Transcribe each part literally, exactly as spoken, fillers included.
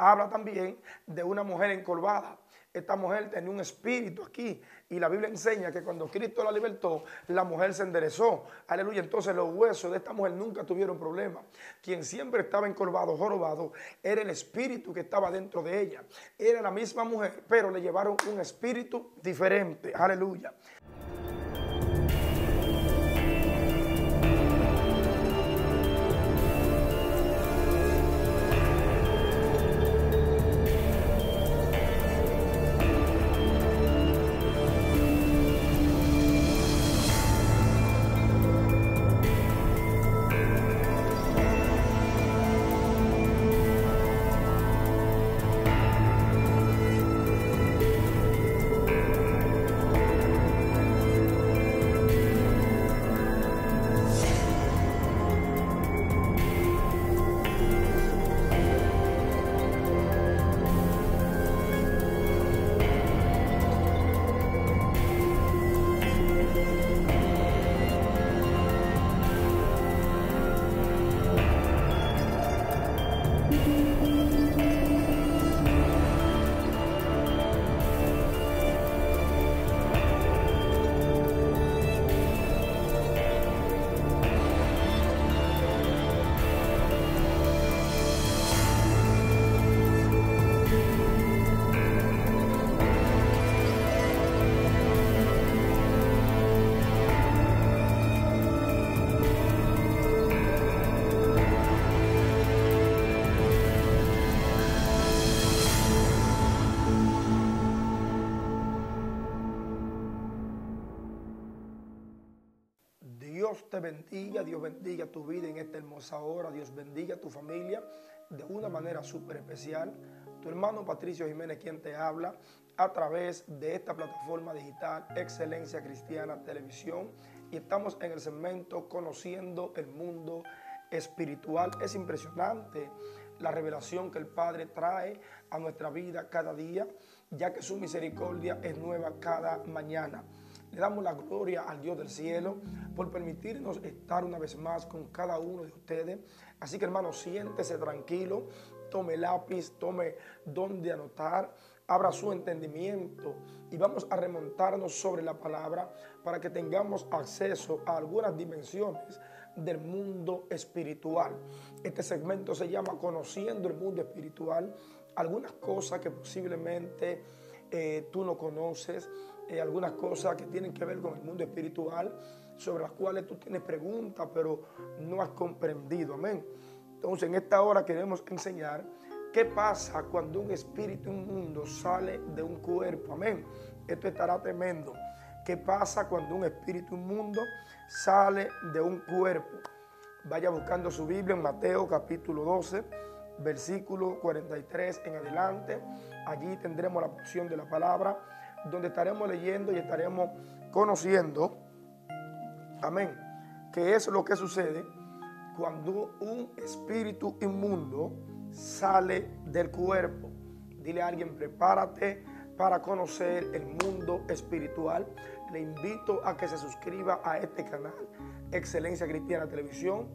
habla también de una mujer encorvada. Esta mujer tenía un espíritu aquí y la Biblia enseña que cuando Cristo la libertó, la mujer se enderezó. Aleluya, entonces los huesos de esta mujer nunca tuvieron problema. Quien siempre estaba encorvado, jorobado, era el espíritu que estaba dentro de ella. Era la misma mujer, pero le llevaron un espíritu diferente. Aleluya. Dios te bendiga, Dios bendiga tu vida en esta hermosa hora, Dios bendiga tu familia de una manera súper especial. Tu hermano Patricio Jiménez quien te habla a través de esta plataforma digital Excelencia Cristiana Televisión, y estamos en el segmento Conociendo el Mundo Espiritual. Es impresionante la revelación que el Padre trae a nuestra vida cada día, ya que su misericordia es nueva cada mañana. Le damos la gloria al Dios del cielo por permitirnos estar una vez más con cada uno de ustedes. Así que, hermano, siéntese tranquilo, tome lápiz, tome donde anotar, abra su entendimiento y vamos a remontarnos sobre la palabra para que tengamos acceso a algunas dimensiones del mundo espiritual. Este segmento se llama Conociendo el Mundo Espiritual. Algunas cosas que posiblemente eh, tú no conoces, Eh, algunas cosas que tienen que ver con el mundo espiritual, sobre las cuales tú tienes preguntas, pero no has comprendido. Amén. Entonces, en esta hora queremos enseñar qué pasa cuando un espíritu inmundo sale de un cuerpo. Amén. Esto estará tremendo. ¿Qué pasa cuando un espíritu inmundo sale de un cuerpo? Vaya buscando su Biblia en Mateo capítulo doce, versículo cuarenta y tres en adelante. Allí tendremos la porción de la palabra, donde estaremos leyendo y estaremos conociendo, amén, que es lo que sucede cuando un espíritu inmundo sale del cuerpo. Dile a alguien: prepárate para conocer el mundo espiritual. Le invito a que se suscriba a este canal, Excelencia Cristiana Televisión,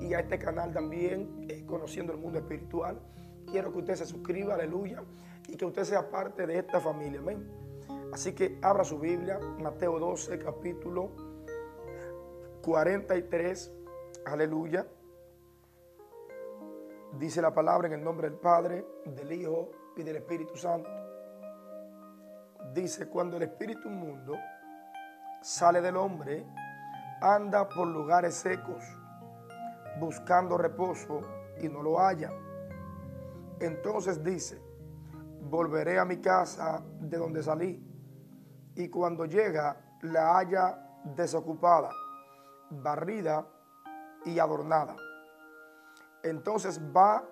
y a este canal también, eh, Conociendo el Mundo Espiritual. Quiero que usted se suscriba, aleluya, y que usted sea parte de esta familia, amén. Así que abra su Biblia, Mateo doce, capítulo cuarenta y tres, aleluya. Dice la palabra en el nombre del Padre, del Hijo y del Espíritu Santo. Dice: cuando el espíritu inmundo sale del hombre, anda por lugares secos, buscando reposo y no lo halla. Entonces dice: volveré a mi casa de donde salí. Y cuando llega, la halla desocupada, barrida y adornada. Entonces va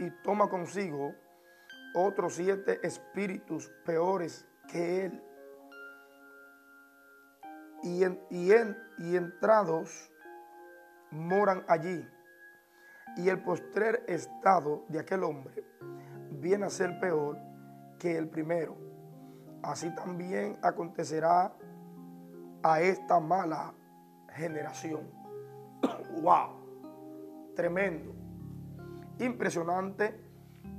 y toma consigo otros siete espíritus peores que él. Y, en, y, en, y entrados moran allí. Y el postrer estado de aquel hombre viene a ser peor que el primero. Así también acontecerá a esta mala generación. ¡Wow! Tremendo. Impresionante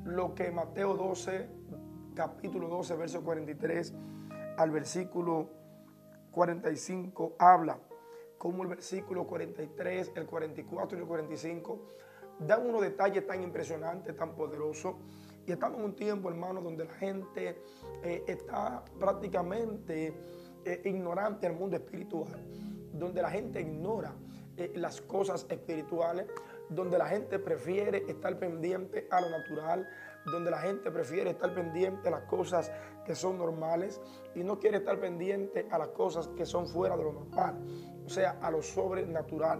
lo que Mateo doce, capítulo doce, verso cuarenta y tres al versículo cuarenta y cinco habla, como el versículo cuarenta y tres, el cuarenta y cuatro y el cuarenta y cinco dan unos detalles tan impresionantes, tan poderosos. Y estamos en un tiempo, hermano, donde la gente eh, está prácticamente eh, ignorante del mundo espiritual, donde la gente ignora eh, las cosas espirituales, donde la gente prefiere estar pendiente a lo natural, donde la gente prefiere estar pendiente a las cosas que son normales y no quiere estar pendiente a las cosas que son fuera de lo normal, o sea, a lo sobrenatural.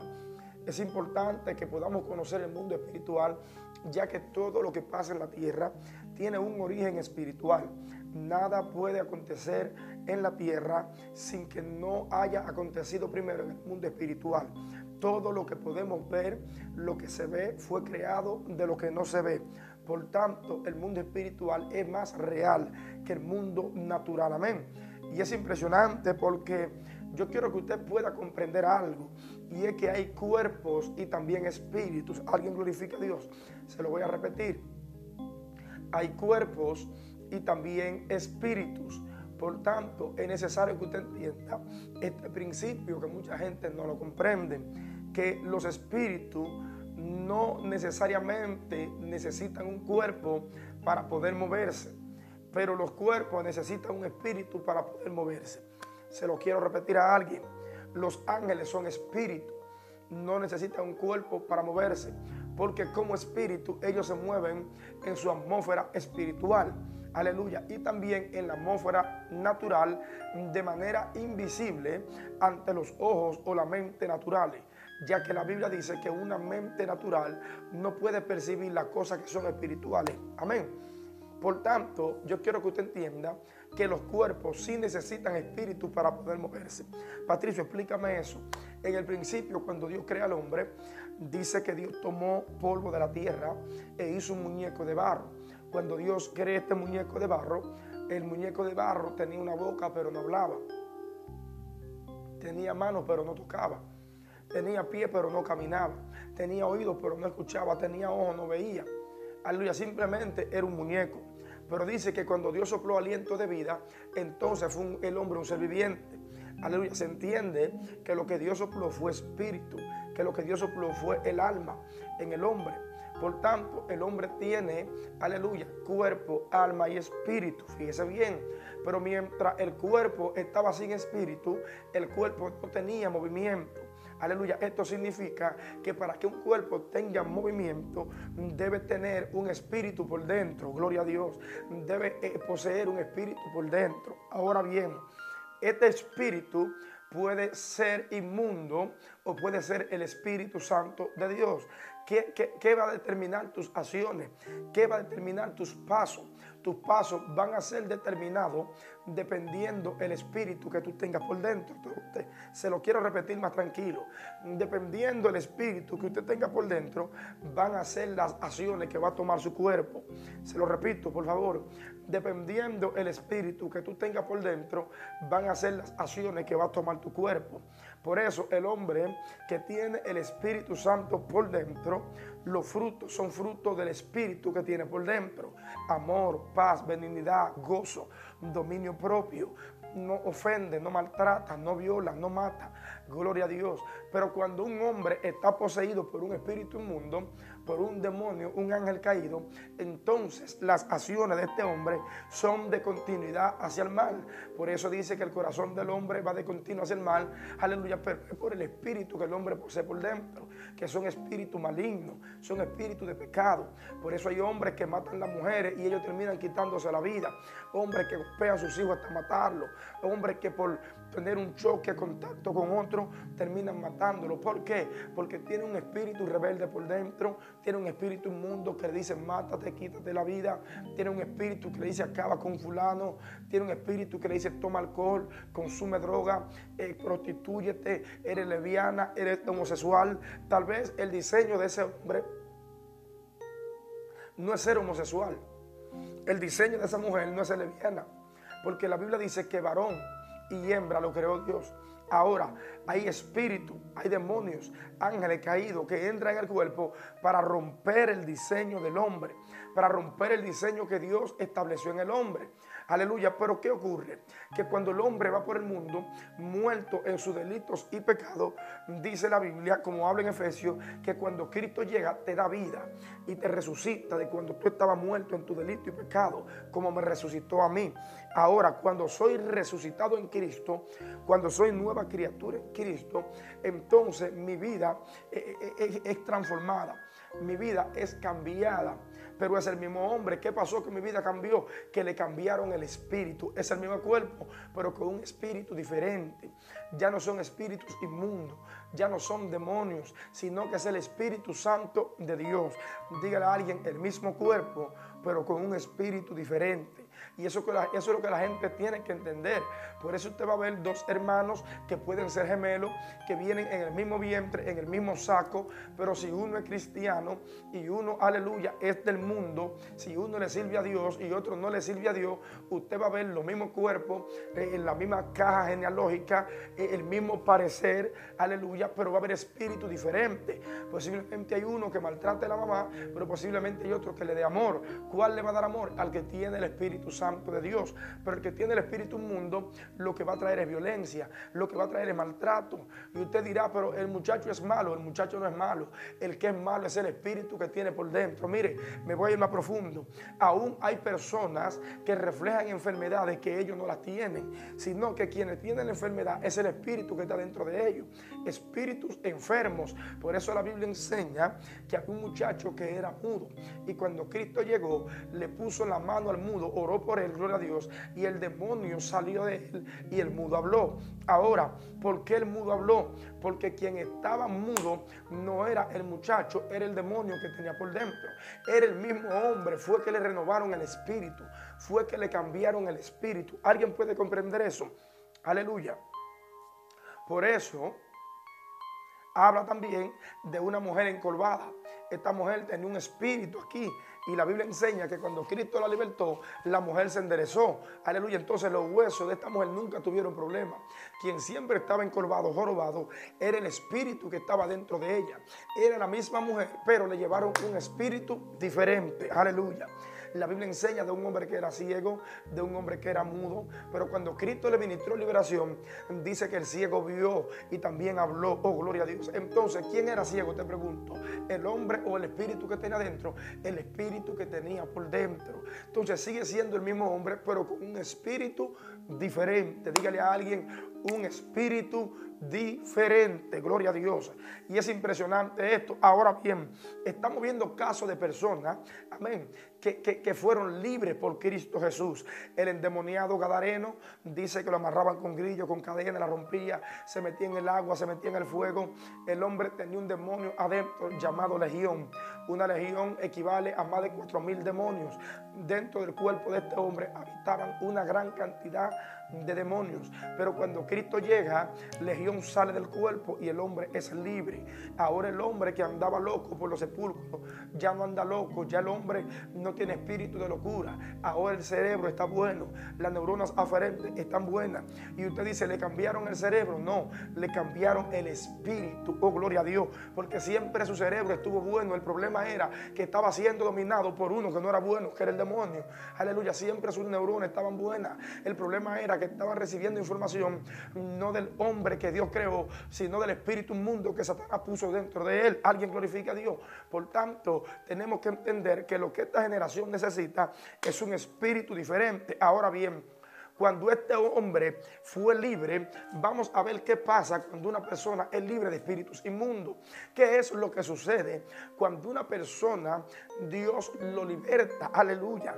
Es importante que podamos conocer el mundo espiritual, ya que todo lo que pasa en la tierra tiene un origen espiritual. Nada puede acontecer en la tierra sin que no haya acontecido primero en el mundo espiritual. Todo lo que podemos ver, lo que se ve, fue creado de lo que no se ve. Por tanto, el mundo espiritual es más real que el mundo natural. Amén. Y es impresionante porque yo quiero que usted pueda comprender algo. Y es que hay cuerpos y también espíritus. ¿Alguien glorifica a Dios? Se lo voy a repetir. Hay cuerpos y también espíritus. Por tanto, es necesario que usted entienda este principio que mucha gente no lo comprende, que los espíritus no necesariamente necesitan un cuerpo para poder moverse, pero los cuerpos necesitan un espíritu para poder moverse. Se lo quiero repetir a alguien. Los ángeles son espíritus, no necesitan un cuerpo para moverse, porque como espíritu ellos se mueven en su atmósfera espiritual. Aleluya. Y también en la atmósfera natural, de manera invisible ante los ojos o la mente naturales, ya que la Biblia dice que una mente natural no puede percibir las cosas que son espirituales. Amén. Por tanto, yo quiero que usted entienda que los cuerpos sí necesitan espíritu para poder moverse. Patricio, explícame eso. En el principio, cuando Dios crea al hombre, dice que Dios tomó polvo de la tierra e hizo un muñeco de barro. Cuando Dios crea este muñeco de barro, el muñeco de barro tenía una boca pero no hablaba. Tenía manos pero no tocaba. Tenía pie pero no caminaba. Tenía oídos pero no escuchaba. Tenía ojos, no veía. Aleluya, simplemente era un muñeco. Pero dice que cuando Dios sopló aliento de vida, entonces fue un, el hombre un ser viviente. Aleluya, se entiende que lo que Dios sopló fue espíritu, que lo que Dios sopló fue el alma en el hombre. Por tanto, el hombre tiene, aleluya, cuerpo, alma y espíritu. Fíjese bien, pero mientras el cuerpo estaba sin espíritu, el cuerpo no tenía movimiento. Aleluya, esto significa que para que un cuerpo tenga movimiento, debe tener un espíritu por dentro. Gloria a Dios, debe poseer un espíritu por dentro. Ahora bien, este espíritu puede ser inmundo o puede ser el Espíritu Santo de Dios. ¿Qué, qué, qué va a determinar tus acciones? ¿Qué va a determinar tus pasos? Tus pasos van a ser determinados dependiendo el espíritu que tú tengas por dentro. Se lo quiero repetir más tranquilo. Dependiendo el espíritu que usted tenga por dentro, van a ser las acciones que va a tomar su cuerpo. Se lo repito, por favor. Dependiendo el espíritu que tú tengas por dentro, van a ser las acciones que va a tomar tu cuerpo. Por eso el hombre que tiene el Espíritu Santo por dentro, los frutos son frutos del espíritu que tiene por dentro. Amor, paz, benignidad, gozo, dominio propio. No ofende, no maltrata, no viola, no mata. Gloria a Dios. Pero cuando un hombre está poseído por un espíritu inmundo, por un demonio, un ángel caído, entonces las acciones de este hombre son de continuidad hacia el mal. Por eso dice que el corazón del hombre va de continuo hacia el mal. Aleluya, pero es por el espíritu que el hombre posee por dentro, que son espíritus malignos, son espíritus de pecado. Por eso hay hombres que matan a las mujeres y ellos terminan quitándose la vida. Hombres que golpean a sus hijos hasta matarlos. Hombres que por tener un choque, contacto con otro, terminan matándolo. ¿Por qué? Porque tiene un espíritu rebelde por dentro, tiene un espíritu inmundo que le dice mátate, quítate la vida, tiene un espíritu que le dice acaba con fulano, tiene un espíritu que le dice toma alcohol, consume droga, eh, prostitúyete, eres lesbiana, eres homosexual. Tal vez el diseño de ese hombre no es ser homosexual, el diseño de esa mujer no es ser lesbiana, porque la Biblia dice que varón y hembra lo creó Dios. Ahora hay espíritu, hay demonios, ángeles caídos que entran en el cuerpo para romper el diseño del hombre, para romper el diseño que Dios estableció en el hombre. Aleluya. Pero ¿qué ocurre? Que cuando el hombre va por el mundo muerto en sus delitos y pecados, dice la Biblia, como habla en Efesios, que cuando Cristo llega te da vida y te resucita de cuando tú estabas muerto en tu delito y pecado, como me resucitó a mí. Ahora, cuando soy resucitado en Cristo, cuando soy nueva criatura en Cristo, entonces mi vida es transformada, mi vida es cambiada. Pero es el mismo hombre. ¿Qué pasó que mi vida cambió? Que le cambiaron el espíritu. Es el mismo cuerpo, pero con un espíritu diferente. Ya no son espíritus inmundos, ya no son demonios, sino que es el Espíritu Santo de Dios. Dígale a alguien, el mismo cuerpo, pero con un espíritu diferente. Y eso, eso es lo que la gente tiene que entender. Por eso usted va a ver dos hermanos que pueden ser gemelos, que vienen en el mismo vientre, en el mismo saco, pero si uno es cristiano y uno, aleluya, es del mundo, si uno le sirve a Dios y otro no le sirve a Dios, usted va a ver los mismos cuerpos, eh, en la misma caja genealógica, eh, el mismo parecer, aleluya, pero va a haber espíritu diferente. Posiblemente hay uno que maltrate a la mamá, pero posiblemente hay otro que le dé amor. ¿Cuál le va a dar amor? Al que tiene el Espíritu Santo de Dios. Pero el que tiene el espíritu inmundo, lo que va a traer es violencia, lo que va a traer es maltrato. Y usted dirá, pero el muchacho es malo. El muchacho no es malo. El que es malo es el espíritu que tiene por dentro. Mire, me voy a ir más profundo. Aún hay personas que reflejan enfermedades que ellos no las tienen, sino que quienes tienen la enfermedad es el espíritu que está dentro de ellos. Espíritus enfermos. Por eso la Biblia enseña que había un muchacho que era mudo, y cuando Cristo llegó, le puso la mano al mudo, oró por él, gloria a Dios, y el demonio salió de él y el mudo habló. Ahora, ¿por qué el mudo habló? Porque quien estaba mudo no era el muchacho, era el demonio que tenía por dentro. Era el mismo hombre, fue que le renovaron el espíritu, fue que le cambiaron el espíritu. ¿Alguien puede comprender eso? Aleluya. Por eso habla también de una mujer encorvada. Esta mujer tenía un espíritu aquí, y la Biblia enseña que cuando Cristo la libertó, la mujer se enderezó. Aleluya. Entonces los huesos de esta mujer nunca tuvieron problema. Quien siempre estaba encorvado, jorobado, era el espíritu que estaba dentro de ella. Era la misma mujer, pero le llevaron un espíritu diferente. Aleluya. La Biblia enseña de un hombre que era ciego, de un hombre que era mudo, pero cuando Cristo le ministró liberación, dice que el ciego vio y también habló. Oh, gloria a Dios. Entonces, ¿quién era ciego? Te pregunto, ¿el hombre o el espíritu que tenía adentro? El espíritu que tenía por dentro. Entonces sigue siendo el mismo hombre, pero con un espíritu diferente. Dígale a alguien, un espíritu diferente. Diferente, gloria a Dios. Y es impresionante esto. Ahora bien, estamos viendo casos de personas, amén, que, que, que fueron libres por Cristo Jesús. El endemoniado gadareno, dice que lo amarraban con grillos, con cadenas, la rompía, se metía en el agua, se metía en el fuego. El hombre tenía un demonio adentro llamado legión. Una legión equivale a más de cuatro mil demonios. Dentro del cuerpo de este hombre habitaban una gran cantidad de demonios. Pero cuando Cristo llega, legión sale del cuerpo y el hombre es libre. Ahora el hombre que andaba loco por los sepulcros ya no anda loco, ya el hombre no tiene espíritu de locura. Ahora el cerebro está bueno, las neuronas aferentes están buenas. Y usted dice, ¿le cambiaron el cerebro? No, le cambiaron el espíritu. Oh, gloria a Dios, porque siempre su cerebro estuvo bueno. El problema era que estaba siendo dominado por uno que no era bueno, que era el demonio. Aleluya, siempre sus neuronas estaban buenas. El problema era que estaba recibiendo información no del hombre que Dios creó, sino del espíritu inmundo que Satanás puso dentro de él. Alguien glorifica a Dios. Por tanto, tenemos que entender que lo que esta generación necesita es un espíritu diferente. Ahora bien, cuando este hombre fue libre, vamos a ver qué pasa cuando una persona es libre de espíritus inmundos. ¿Qué es lo que sucede cuando una persona, Dios lo liberta? Aleluya.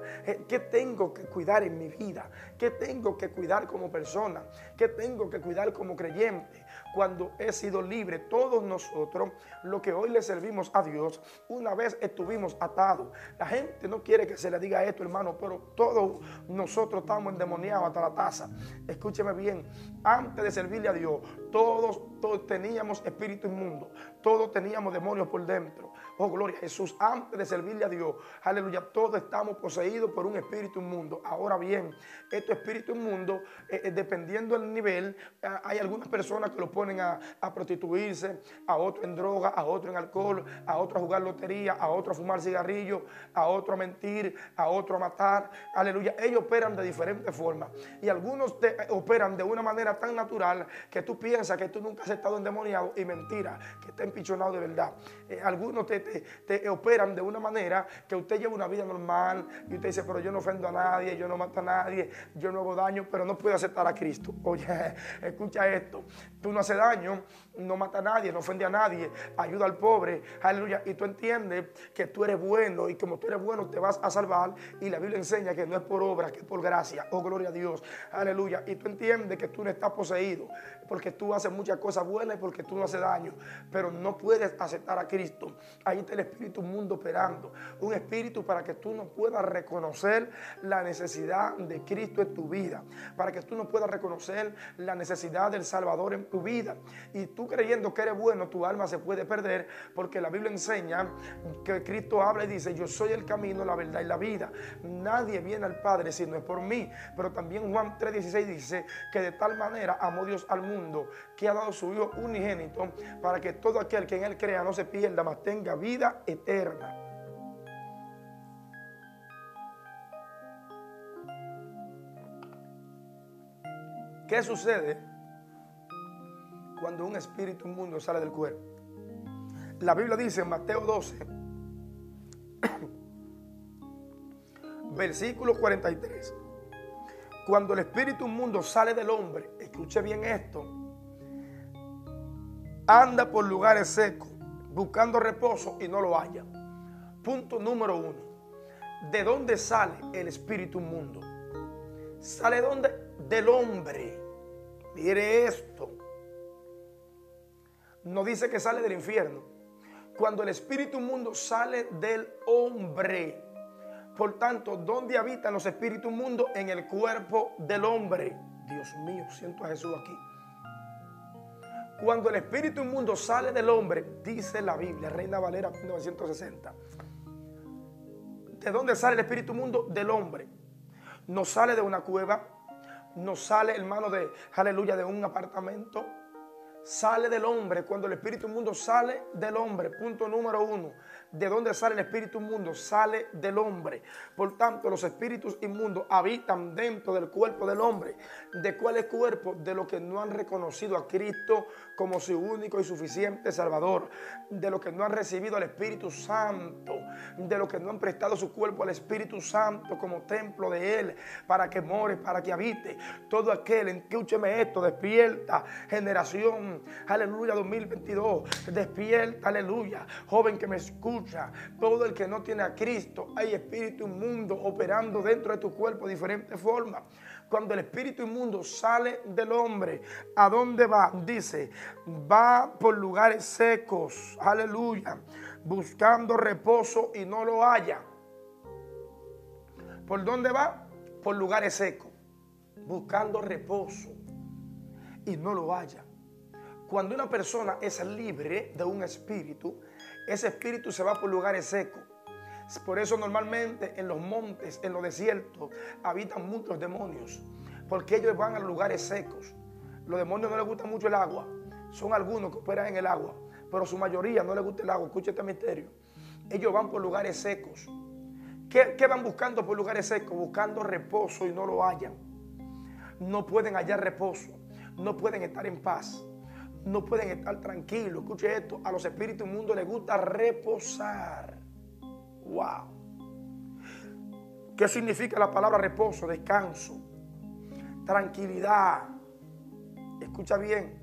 ¿Qué tengo que cuidar en mi vida? ¿Qué tengo que cuidar como persona? ¿Qué tengo que cuidar como creyente? Cuando he sido libre, todos nosotros, lo que hoy le servimos a Dios, una vez estuvimos atados. La gente no quiere que se le diga esto, hermano, pero todos nosotros estamos endemoniados hasta la taza. Escúcheme bien, antes de servirle a Dios, todos todos teníamos espíritu inmundo, todos teníamos demonios por dentro. Oh, gloria a Jesús, antes de servirle a Dios, aleluya, todos estamos poseídos por un espíritu inmundo. Ahora bien, este espíritu inmundo, eh, eh, dependiendo del nivel, eh, hay algunas personas que lo ponen a, a prostituirse, a otro en droga, a otro en alcohol, a otro a jugar lotería, a otro a fumar cigarrillos, a otro a mentir, a otro a matar, aleluya. Ellos operan de diferentes formas y algunos te, eh, operan de una manera tan natural que tú piensas que tú nunca has estado endemoniado, y mentira, que está empichonado de verdad. Eh, algunos te, te, te operan de una manera que usted lleva una vida normal y usted dice, pero yo no ofendo a nadie, yo no mato a nadie, yo no hago daño, pero no puedo aceptar a Cristo. Oye, escucha esto, tú no haces daño, no mata a nadie, no ofende a nadie, ayuda al pobre, aleluya, y tú entiendes que tú eres bueno, y como tú eres bueno te vas a salvar, y la Biblia enseña que no es por obra, que es por gracia. Oh, gloria a Dios, aleluya, y tú entiendes que tú no estás poseído, porque tú haces muchas cosas buenas y porque tú no haces daño, pero no puedes aceptar a Cristo. Ahí está el espíritu mundo operando, un espíritu para que tú no puedas reconocer la necesidad de Cristo en tu vida, para que tú no puedas reconocer la necesidad del Salvador en tu vida, y tú creyendo que eres bueno, tu alma se puede perder, porque la Biblia enseña que Cristo habla y dice, yo soy el camino, la verdad y la vida, nadie viene al Padre si no es por mí. Pero también Juan tres dieciséis dice que de tal manera amó Dios al mundo que ha dado su Hijo unigénito, para que todo aquel que en él crea no se pierda, mas tenga vida eterna. ¿Qué sucede cuando un espíritu inmundo sale del cuerpo? La Biblia dice en Mateo doce, versículo cuarenta y tres, cuando el espíritu inmundo sale del hombre, escuche bien esto, anda por lugares secos buscando reposo y no lo halla. Punto número uno, ¿de dónde sale el espíritu inmundo? ¿Sale dónde? Del hombre. Mire esto, no dice que sale del infierno. Cuando el espíritu inmundo sale del hombre, por tanto, ¿dónde habitan los espíritus inmundos? En el cuerpo del hombre. Dios mío, siento a Jesús aquí. Cuando el espíritu inmundo sale del hombre, dice la Biblia, Reina Valera mil novecientos sesenta, ¿de dónde sale el espíritu inmundo? Del hombre. No sale de una cueva, no sale, hermano, de, aleluya, de un apartamento. Sale del hombre. Cuando el espíritu inmundo sale del hombre, punto número uno, ¿de dónde sale el espíritu inmundo? Sale del hombre. Por tanto, los espíritus inmundos habitan dentro del cuerpo del hombre. ¿De cuál es cuerpo? De los que no han reconocido a Cristo como su único y suficiente Salvador, de los que no han recibido al Espíritu Santo, de los que no han prestado su cuerpo al Espíritu Santo como templo de él, para que more, para que habite. Todo aquel, escúcheme esto, despierta, generación, aleluya, dos mil veintidós, despierta, aleluya, joven que me escucha, todo el que no tiene a Cristo, hay espíritu inmundo operando dentro de tu cuerpo de diferentes formas. Cuando el espíritu inmundo sale del hombre, ¿a dónde va? Dice, va por lugares secos, aleluya, buscando reposo y no lo halla. ¿Por dónde va? Por lugares secos, buscando reposo y no lo halla. Cuando una persona es libre de un espíritu, ese espíritu se va por lugares secos. Por eso normalmente en los montes, en los desiertos, habitan muchos demonios, porque ellos van a los lugares secos. Los demonios no les gusta mucho el agua, son algunos que operan en el agua, pero su mayoría no les gusta el agua. Escucha este misterio, ellos van por lugares secos. ¿Qué, qué van buscando por lugares secos? Buscando reposo y no lo hallan. No pueden hallar reposo, no pueden estar en paz, no pueden estar tranquilos. Escuche esto, a los espíritus inmundos les gusta reposar. Wow. ¿Qué significa la palabra reposo? Descanso, tranquilidad. Escucha bien,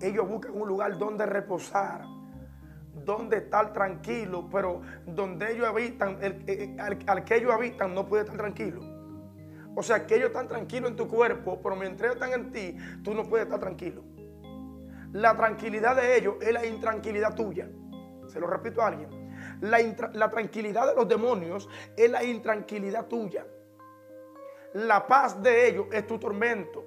ellos buscan un lugar donde reposar, donde estar tranquilo, pero donde ellos habitan, el, el, al, al que ellos habitan no puede estar tranquilo. O sea, que ellos están tranquilos en tu cuerpo, pero mientras ellos están en ti, tú no puedes estar tranquilo. La tranquilidad de ellos es la intranquilidad tuya. Se lo repito a alguien. La, la tranquilidad de los demonios es la intranquilidad tuya. La paz de ellos es tu tormento.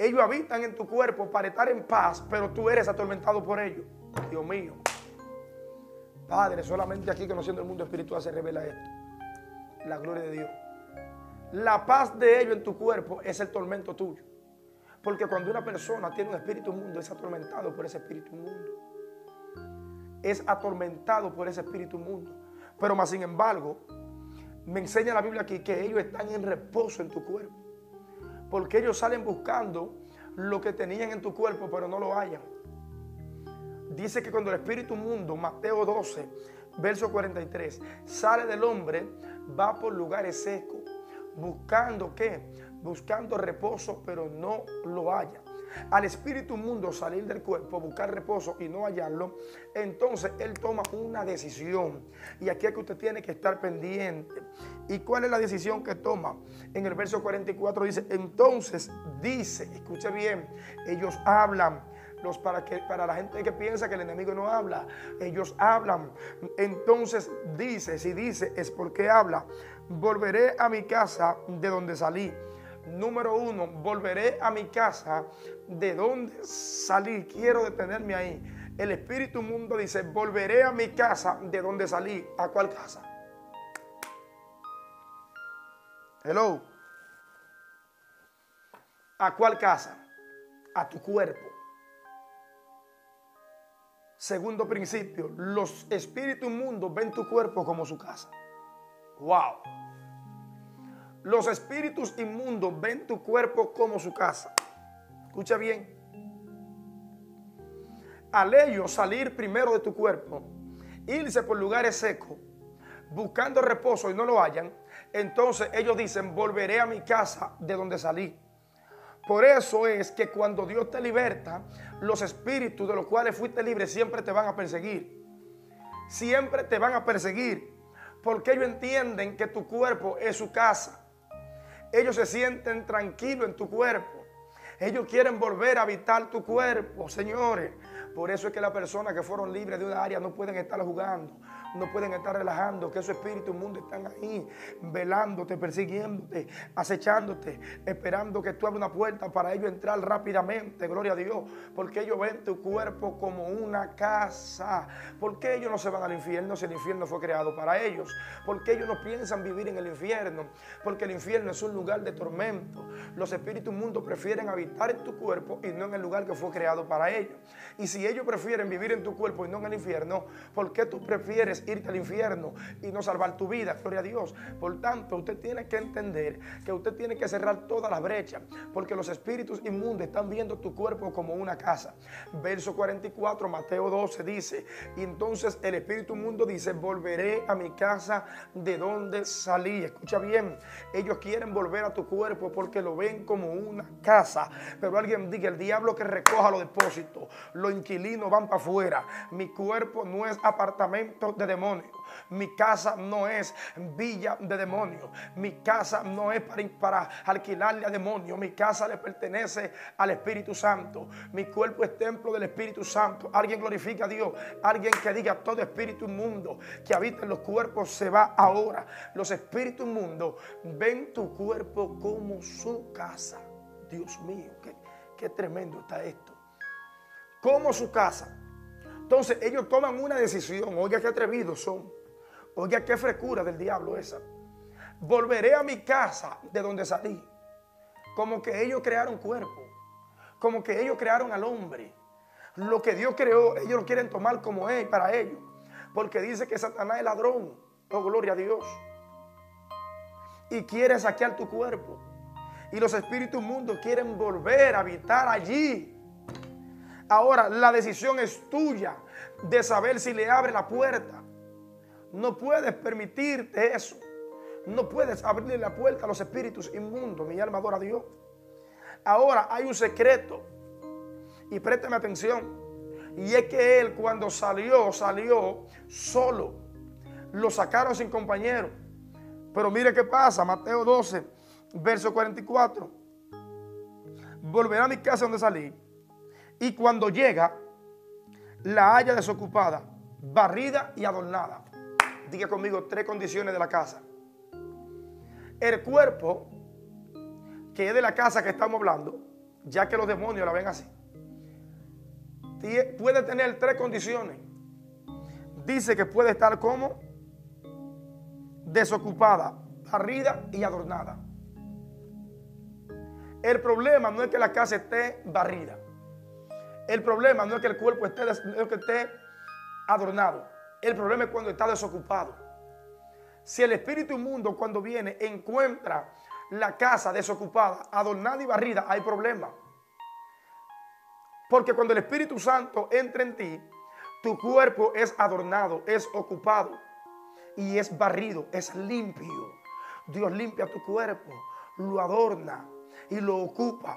Ellos habitan en tu cuerpo para estar en paz, pero tú eres atormentado por ellos. Dios mío. Padre, solamente aquí conociendo el mundo espiritual se revela esto. La gloria de Dios. La paz de ellos en tu cuerpo es el tormento tuyo. Porque cuando una persona tiene un espíritu inmundo, es atormentado por ese espíritu inmundo. Es atormentado por ese espíritu inmundo. Pero más sin embargo, me enseña la Biblia aquí que ellos están en reposo en tu cuerpo. Porque ellos salen buscando lo que tenían en tu cuerpo, pero no lo hallan. Dice que cuando el espíritu inmundo, Mateo doce, verso cuarenta y tres, sale del hombre, va por lugares secos. ¿Buscando qué? Buscando reposo, pero no lo halla. Al espíritu inmundo salir del cuerpo, buscar reposo y no hallarlo, entonces él toma una decisión. Y aquí es que usted tiene que estar pendiente. ¿Y cuál es la decisión que toma? En el verso cuarenta y cuatro dice, entonces dice, escuche bien, ellos hablan. Los para, que, para la gente que piensa que el enemigo no habla, ellos hablan. Entonces dice, si dice es porque habla. Volveré a mi casa de donde salí. Número uno, volveré a mi casa de donde salí. Quiero detenerme ahí. El espíritu inmundo dice, volveré a mi casa de donde salí. ¿A cuál casa? Hello. ¿A cuál casa? A tu cuerpo. Segundo principio, los espíritus inmundos ven tu cuerpo como su casa. Wow. Los espíritus inmundos ven tu cuerpo como su casa. Escucha bien. Al ellos salir primero de tu cuerpo, irse por lugares secos, buscando reposo y no lo hallan, entonces ellos dicen, volveré a mi casa de donde salí. Por eso es que cuando Dios te liberta, los espíritus de los cuales fuiste libre siempre te van a perseguir. Siempre te van a perseguir. Porque ellos entienden que tu cuerpo es su casa. Ellos se sienten tranquilos en tu cuerpo. Ellos quieren volver a habitar tu cuerpo, señores. Por eso es que las personas que fueron libres de una área no pueden estar jugando, no pueden estar relajando, que esos espíritus inmundos están ahí, velándote, persiguiéndote, acechándote, esperando que tú abras una puerta para ellos entrar rápidamente, gloria a Dios, porque ellos ven tu cuerpo como una casa. ¿Por qué ellos no se van al infierno si el infierno fue creado para ellos? ¿Por qué ellos no piensan vivir en el infierno? Porque el infierno es un lugar de tormento. Los espíritus inmundos prefieren habitar en tu cuerpo y no en el lugar que fue creado para ellos. Y si ellos prefieren vivir en tu cuerpo y no en el infierno, ¿por qué tú prefieres irte al infierno y no salvar tu vida? Gloria a Dios. Por tanto, usted tiene que entender que usted tiene que cerrar todas las brechas, porque los espíritus inmundos están viendo tu cuerpo como una casa. Verso cuarenta y cuatro, Mateo doce dice, y entonces el espíritu inmundo dice, volveré a mi casa de donde salí. Escucha bien, ellos quieren volver a tu cuerpo porque lo ven como una casa. Pero alguien diga, el diablo que recoja los depósitos, los inquilinos van para afuera. Mi cuerpo no es apartamento de demonios. Mi casa no es villa de demonios. Mi casa no es para, para alquilarle a demonios. Mi casa le pertenece al Espíritu Santo. Mi cuerpo es templo del Espíritu Santo. Alguien glorifica a Dios. Alguien que diga, todo espíritu inmundo que habita en los cuerpos se va ahora. Los espíritus inmundos ven tu cuerpo como su casa. Dios mío, qué, qué tremendo está esto. Como su casa. Entonces ellos toman una decisión. Oiga qué atrevidos son. Oiga qué frescura del diablo esa. Volveré a mi casa de donde salí. Como que ellos crearon cuerpo. Como que ellos crearon al hombre. Lo que Dios creó, ellos lo quieren tomar como es para ellos. Porque dice que Satanás es ladrón. Oh, gloria a Dios. Y quiere saquear tu cuerpo. Y los espíritus inmundos quieren volver a habitar allí. Ahora, la decisión es tuya de saber si le abre la puerta. No puedes permitirte eso. No puedes abrirle la puerta a los espíritus inmundos. Mi alma adora a Dios. Ahora, hay un secreto. Y préstame atención. Y es que él cuando salió, salió solo. Lo sacaron sin compañero. Pero mire qué pasa, Mateo doce, verso cuarenta y cuatro, volverá a mi casa donde salí, y cuando llega, la halla desocupada, barrida y adornada. Diga conmigo, tres condiciones de la casa. El cuerpo, que es de la casa que estamos hablando, ya que los demonios la ven así. Puede tener tres condiciones. Dice que puede estar como desocupada, barrida y adornada. El problema no es que la casa esté barrida. El problema no es que el cuerpo esté, no es que esté adornado. El problema es cuando está desocupado. Si el espíritu inmundo cuando viene encuentra la casa desocupada, adornada y barrida, hay problema. Porque cuando el Espíritu Santo entra en ti, tu cuerpo es adornado, es ocupado y es barrido, es limpio. Dios limpia tu cuerpo, lo adorna y lo ocupa.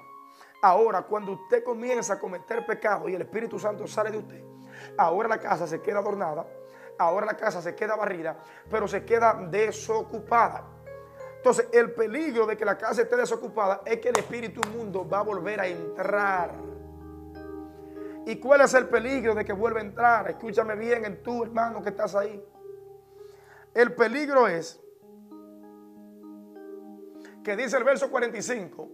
Ahora, cuando usted comienza a cometer pecado y el Espíritu Santo sale de usted, ahora la casa se queda adornada, ahora la casa se queda barrida, pero se queda desocupada. Entonces, el peligro de que la casa esté desocupada es que el espíritu inmundo va a volver a entrar. ¿Y cuál es el peligro de que vuelva a entrar? Escúchame bien, en tu hermano que estás ahí. El peligro es que dice el verso cuarenta y cinco,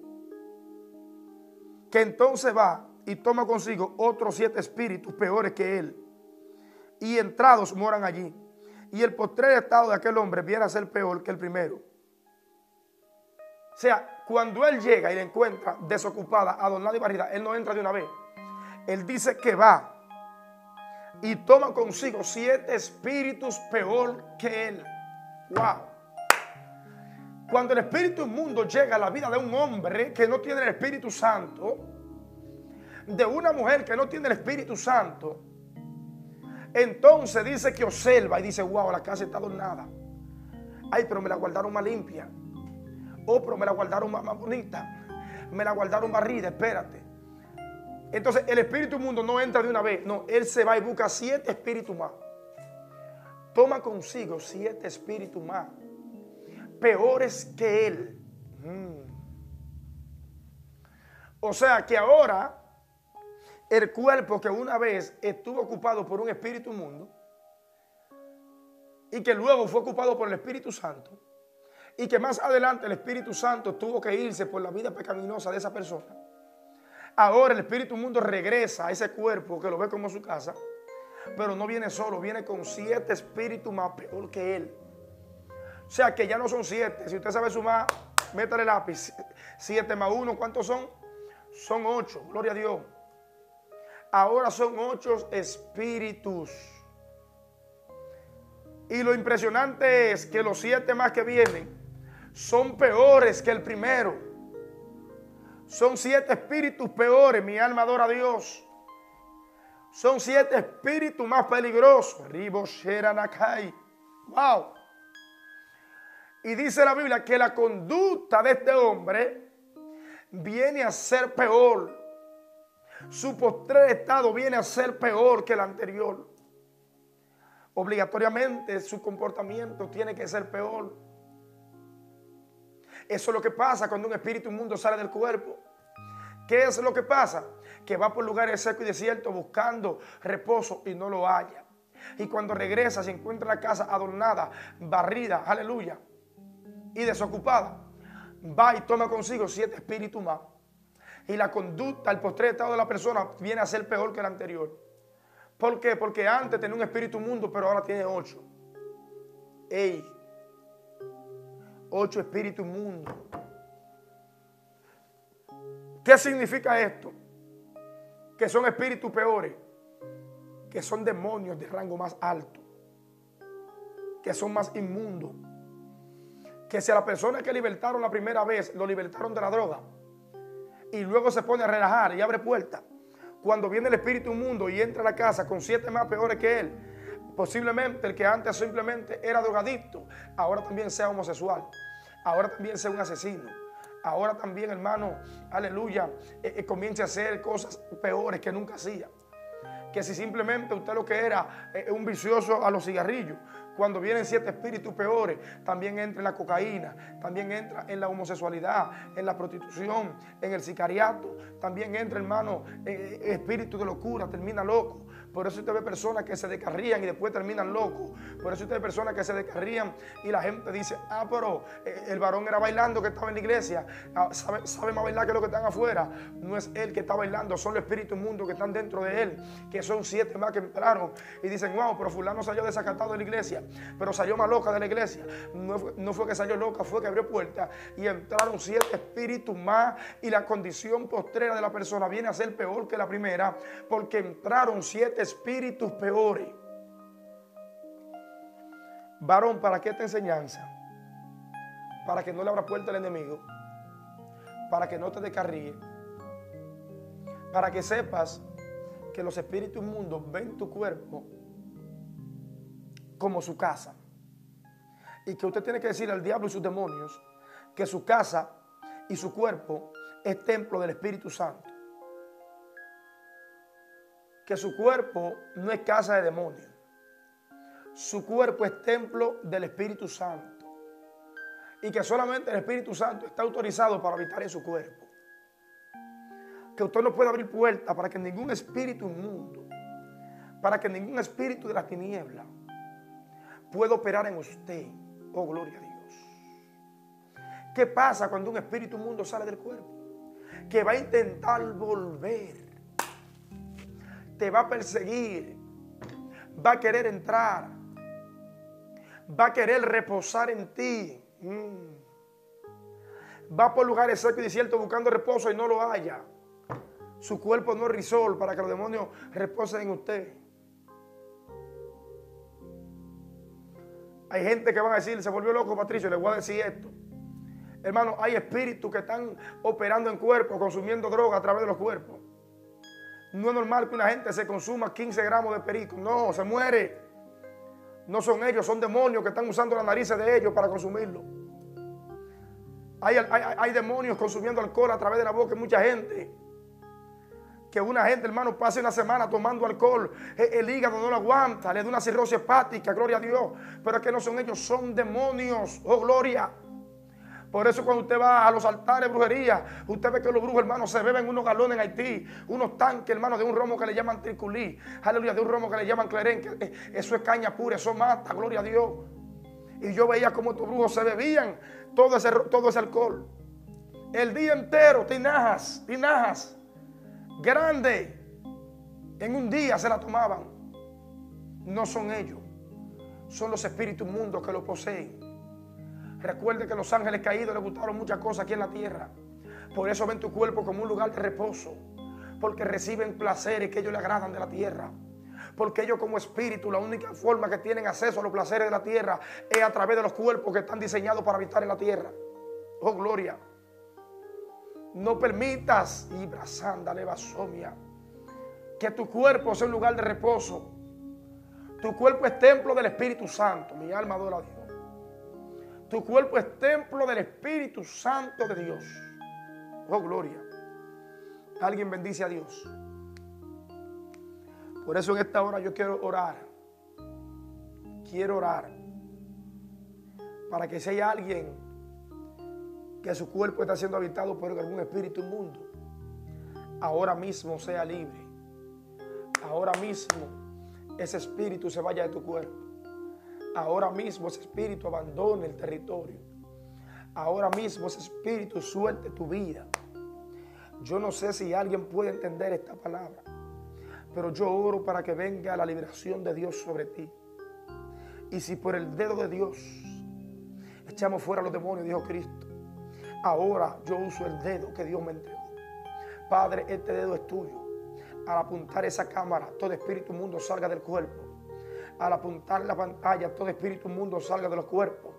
que entonces va y toma consigo otros siete espíritus peores que él, y entrados moran allí, y el postrer estado de aquel hombre viene a ser peor que el primero. O sea, cuando él llega y la encuentra desocupada, adornada y barrida, él no entra de una vez. Él dice que va y toma consigo siete espíritus peor que él. ¡Wow! Cuando el espíritu inmundo llega a la vida de un hombre que no tiene el Espíritu Santo, de una mujer que no tiene el Espíritu Santo, entonces dice que observa y dice, wow, la casa está adornada. Ay, pero me la guardaron más limpia. Oh, pero me la guardaron más, más bonita. Me la guardaron barrida, espérate. Entonces el espíritu inmundo no entra de una vez. No, él se va y busca siete espíritus más. Toma consigo siete espíritus más, peores que él. Mm. O sea que ahora el cuerpo que una vez estuvo ocupado por un espíritu inmundo y que luego fue ocupado por el Espíritu Santo, y que más adelante el Espíritu Santo tuvo que irse por la vida pecaminosa de esa persona. Ahora el espíritu inmundo regresa a ese cuerpo que lo ve como su casa, pero no viene solo, viene con siete espíritus más peor que él. O sea que ya no son siete. Si usted sabe sumar, métale lápiz. Siete más uno, ¿cuántos son? Son ocho, gloria a Dios. Ahora son ocho espíritus. Y lo impresionante es que los siete más que vienen son peores que el primero. Son siete espíritus peores, mi alma adora a Dios. Son siete espíritus más peligrosos. Wow. Y dice la Biblia que la conducta de este hombre viene a ser peor. Su postrer estado viene a ser peor que el anterior. Obligatoriamente su comportamiento tiene que ser peor. Eso es lo que pasa cuando un espíritu inmundo sale del cuerpo. ¿Qué es lo que pasa? Que va por lugares secos y desiertos buscando reposo y no lo halla. Y cuando regresa se encuentra la casa adornada, barrida, aleluya, y desocupada. Va y toma consigo siete espíritus más. Y la conducta, el postrer estado de la persona viene a ser peor que el anterior. ¿Por qué? Porque antes tenía un espíritu inmundo, pero ahora tiene ocho. ¡Ey! Ocho espíritus inmundos. ¿Qué significa esto? Que son espíritus peores, que son demonios de rango más alto, que son más inmundos. Que si a la persona que libertaron la primera vez, lo libertaron de la droga, y luego se pone a relajar y abre puertas, cuando viene el espíritu inmundo y entra a la casa con siete más peores que él, posiblemente el que antes simplemente era drogadicto, ahora también sea homosexual, ahora también sea un asesino, ahora también, hermano, aleluya, eh, eh, comience a hacer cosas peores que nunca hacía. Que si simplemente usted lo que era eh, un vicioso a los cigarrillos, cuando vienen siete espíritus peores, también entra en la cocaína, también entra en la homosexualidad, en la prostitución, en el sicariato, también entra, hermano, eh, espíritu de locura, termina loco. Por eso usted ve personas que se descarrían y después terminan locos. Por eso usted ve personas que se descarrían y la gente dice, ah, pero el varón era bailando que estaba en la iglesia, sabe, sabe más bailar que los que están afuera. No es él que está bailando, son los espíritus inmundos que están dentro de él, que son siete más que entraron y dicen, wow, pero fulano salió desacatado de la iglesia, pero salió más loca de la iglesia. No fue, no fue que salió loca, fue que abrió puertas y entraron siete espíritus más, y la condición postrera de la persona viene a ser peor que la primera, porque entraron siete espíritus peores. Varón, ¿para qué esta enseñanza? Para que no le abra puerta al enemigo, para que no te descarríe, para que sepas que los espíritus inmundos ven tu cuerpo como su casa, y que usted tiene que decir al diablo y sus demonios que su casa y su cuerpo es templo del Espíritu Santo, que su cuerpo no es casa de demonios, su cuerpo es templo del Espíritu Santo, y que solamente el Espíritu Santo está autorizado para habitar en su cuerpo, que usted no puede abrir puertas para que ningún espíritu inmundo, para que ningún espíritu de la tiniebla pueda operar en usted. Oh, gloria a Dios. ¿Qué pasa cuando un espíritu inmundo sale del cuerpo? Que va a intentar volver, te va a perseguir, va a querer entrar, va a querer reposar en ti. Mm. Va por lugares secos y desiertos buscando reposo y no lo haya. Su cuerpo no es risol para que los demonios reposen en usted. Hay gente que van a decir, se volvió loco Patricio, le voy a decir esto. Hermano, hay espíritus que están operando en cuerpo, consumiendo droga a través de los cuerpos. No es normal que una gente se consuma quince gramos de perico. No, se muere. No son ellos, son demonios que están usando las narices de ellos para consumirlo. Hay, hay, hay demonios consumiendo alcohol a través de la boca de mucha gente. Que una gente, hermano, pase una semana tomando alcohol, el, el hígado no lo aguanta, le da una cirrosis hepática, gloria a Dios. Pero es que no son ellos, son demonios, oh gloria. Por eso cuando usted va a los altares de brujería, usted ve que los brujos, hermanos, se beben unos galones en Haití, unos tanques, hermanos, de un romo que le llaman triculí, aleluya, de un romo que le llaman clerén, que eso es caña pura, eso mata, gloria a Dios. Y yo veía como estos brujos se bebían todo ese, todo ese alcohol, el día entero, tinajas, tinajas, grande, en un día se la tomaban. No son ellos, son los espíritus inmundos que lo poseen. Recuerde que los ángeles caídos les gustaron muchas cosas aquí en la tierra. Por eso ven tu cuerpo como un lugar de reposo, porque reciben placeres que ellos le agradan de la tierra. Porque ellos como espíritu, la única forma que tienen acceso a los placeres de la tierra es a través de los cuerpos que están diseñados para habitar en la tierra. Oh, gloria. No permitas, y brasanda le basomia, que tu cuerpo sea un lugar de reposo. Tu cuerpo es templo del Espíritu Santo. Mi alma adora a Dios. Tu cuerpo es templo del Espíritu Santo de Dios. Oh, gloria. Alguien bendice a Dios. Por eso en esta hora yo quiero orar. Quiero orar. Para que si hay alguien que su cuerpo está siendo habitado por algún espíritu inmundo, ahora mismo sea libre. Ahora mismo ese espíritu se vaya de tu cuerpo. Ahora mismo ese espíritu abandone el territorio. Ahora mismo ese espíritu suelte tu vida. Yo no sé si alguien puede entender esta palabra, pero yo oro para que venga la liberación de Dios sobre ti. Y si por el dedo de Dios echamos fuera los demonios, dijo Cristo, ahora yo uso el dedo que Dios me entregó. Padre, este dedo es tuyo. Al apuntar esa cámara, todo espíritu inmundo salga del cuerpo. Al apuntar la pantalla, todo espíritu inmundo salga de los cuerpos.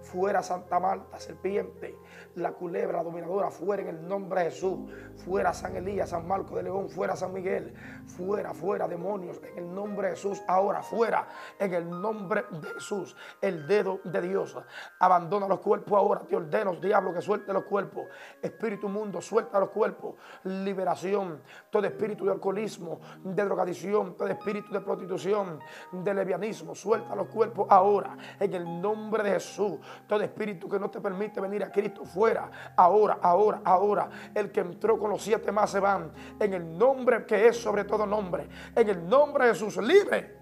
Fuera Santa Marta, serpiente, la culebra, la dominadora, fuera en el nombre de Jesús. Fuera San Elías, San Marco de León, fuera San Miguel. Fuera, fuera demonios, en el nombre de Jesús. Ahora, fuera, en el nombre de Jesús. El dedo de Dios abandona los cuerpos ahora. Te ordeno, diablo, que suelte los cuerpos. Espíritu inmundo, suelta los cuerpos. Liberación, todo espíritu de alcoholismo, de drogadicción, todo espíritu de prostitución, de levianismo, suelta los cuerpos ahora, en el nombre de Jesús. Todo espíritu que no te permite venir a Cristo, fuera, ahora, ahora, ahora. El que entró con los siete más se van, en el nombre que es sobre todo nombre, en el nombre de Jesús, libre,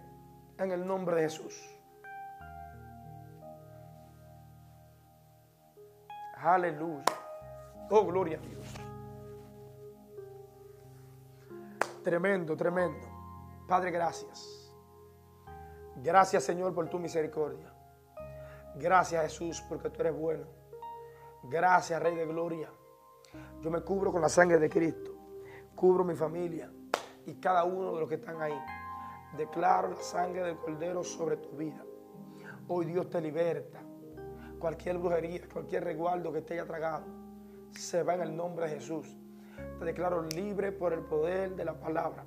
en el nombre de Jesús. Aleluya. Oh, gloria a Dios. Tremendo, tremendo. Padre, gracias. Gracias, Señor, por tu misericordia. Gracias, Jesús, porque tú eres bueno. Gracias, Rey de Gloria. Yo me cubro con la sangre de Cristo. Cubro mi familia y cada uno de los que están ahí. Declaro la sangre del Cordero sobre tu vida. Hoy Dios te liberta. Cualquier brujería, cualquier resguardo que te haya tragado, se va en el nombre de Jesús. Te declaro libre por el poder de la palabra.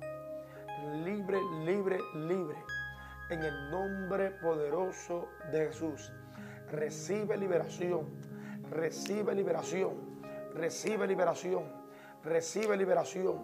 Libre, libre, libre. En el nombre poderoso de Jesús. Recibe liberación. Recibe liberación. Recibe liberación. Recibe liberación.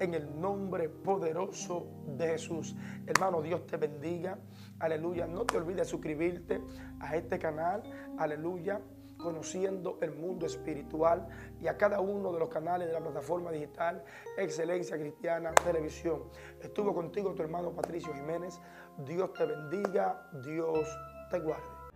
En el nombre poderoso de Jesús. Hermano, Dios te bendiga. Aleluya. No te olvides de suscribirte a este canal. Aleluya. Conociendo el Mundo Espiritual, y a cada uno de los canales de la plataforma digital Excelencia Cristiana Televisión. Estuvo contigo tu hermano Patricio Jiménez. Dios te bendiga, Dios te guarde.